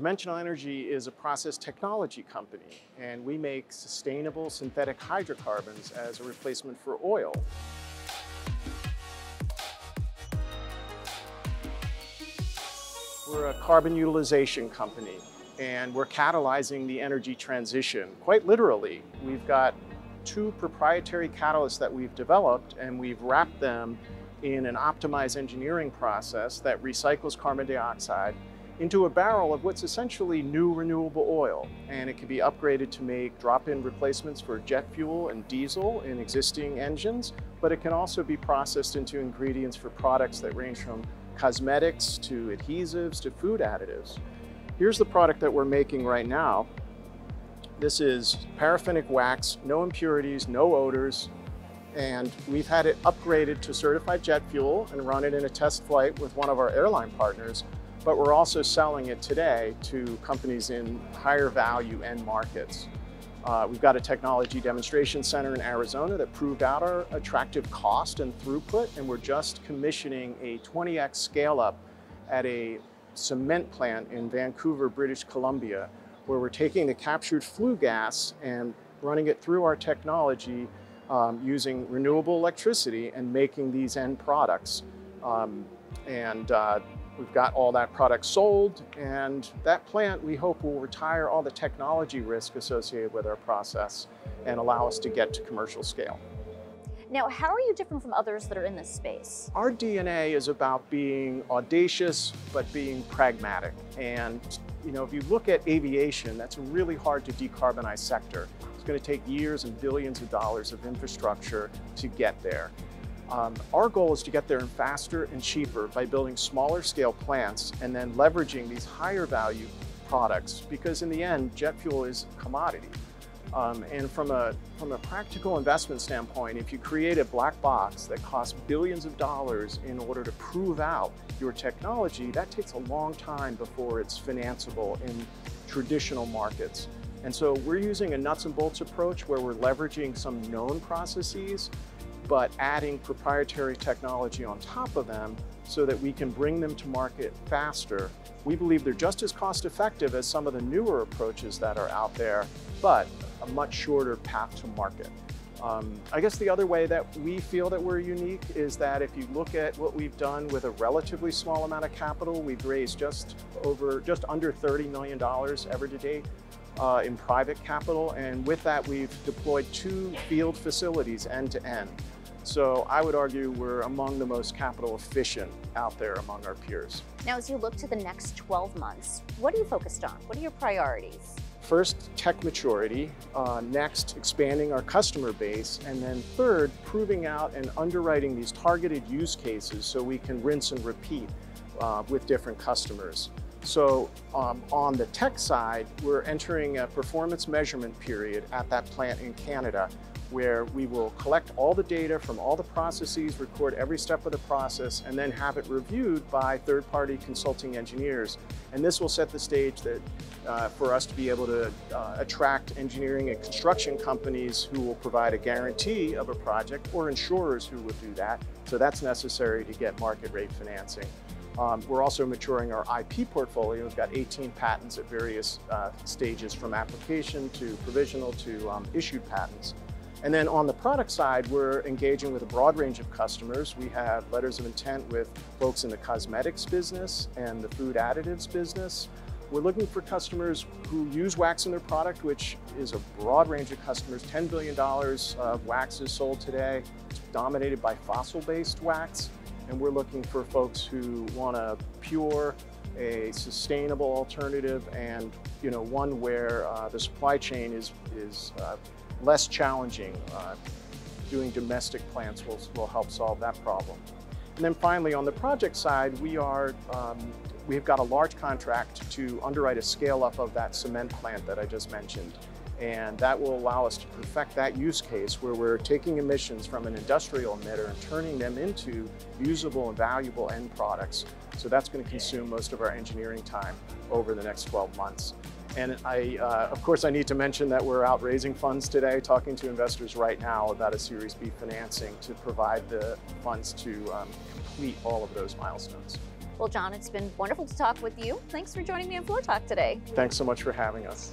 Dimensional Energy is a process technology company, and we make sustainable synthetic hydrocarbons as a replacement for oil. We're a carbon utilization company, and we're catalyzing the energy transition. Quite literally, we've got two proprietary catalysts that we've developed, and we've wrapped them in an optimized engineering process that recycles carbon dioxide into a barrel of what's essentially new renewable oil. And it can be upgraded to make drop-in replacements for jet fuel and diesel in existing engines, but it can also be processed into ingredients for products that range from cosmetics to adhesives to food additives. Here's the product that we're making right now. This is paraffinic wax, no impurities, no odors, and we've had it upgraded to certified jet fuel and run it in a test flight with one of our airline partners, but we're also selling it today to companies in higher value end markets. We've got a technology demonstration center in Arizona that proved out our attractive cost and throughput, and we're just commissioning a 20x scale-up at a cement plant in Vancouver, British Columbia, where we're taking the captured flue gas and running it through our technology using renewable electricity and making these end products. We've got all that product sold, and that plant, we hope, will retire all the technology risk associated with our process and allow us to get to commercial scale. Now, how are you different from others that are in this space? Our DNA is about being audacious, but being pragmatic. And, you know, if you look at aviation, that's a really hard to decarbonize sector. It's going to take years and billions of dollars of infrastructure to get there. Our goal is to get there faster and cheaper by building smaller scale plants and then leveraging these higher value products, because in the end, jet fuel is a commodity. And from a practical investment standpoint, if you create a black box that costs billions of dollars in order to prove out your technology, that takes a long time before it's financeable in traditional markets. And so we're using a nuts and bolts approach where we're leveraging some known processes but adding proprietary technology on top of them so that we can bring them to market faster. We believe they're just as cost effective as some of the newer approaches that are out there, but a much shorter path to market. I guess the other way that we feel that we're unique is that if you look at what we've done with a relatively small amount of capital, we've raised just under $30 million ever to date. In private capital, and with that we've deployed 2 field facilities end to end. So I would argue we're among the most capital efficient out there among our peers. Now, as you look to the next 12 months, what are you focused on? What are your priorities? First, tech maturity. Next, expanding our customer base. And then third, proving out and underwriting these targeted use cases so we can rinse and repeat with different customers. So on the tech side, we're entering a performance measurement period at that plant in Canada, where we will collect all the data from all the processes, record every step of the process, and then have it reviewed by third-party consulting engineers. And this will set the stage that, for us to be able to attract engineering and construction companies who will provide a guarantee of a project, or insurers who will do that. So that's necessary to get market rate financing. We're also maturing our IP portfolio. We've got 18 patents at various stages, from application to provisional to issued patents. And then on the product side, we're engaging with a broad range of customers. We have letters of intent with folks in the cosmetics business and the food additives business. We're looking for customers who use wax in their product, which is a broad range of customers. $10 billion of wax is sold today. It's dominated by fossil-based wax. And we're looking for folks who want a pure, a sustainable alternative, and you know, one where the supply chain is less challenging. Doing domestic plants will help solve that problem. And then finally, on the project side, we've got a large contract to underwrite a scale-up of that cement plant that I just mentioned. And that will allow us to perfect that use case where we're taking emissions from an industrial emitter and turning them into usable and valuable end products. So that's going to consume most of our engineering time over the next 12 months. And of course, I need to mention that we're out raising funds today, talking to investors right now about a Series B financing to provide the funds to complete all of those milestones. Well, John, it's been wonderful to talk with you. Thanks for joining me on Floor Talk today. Thanks so much for having us.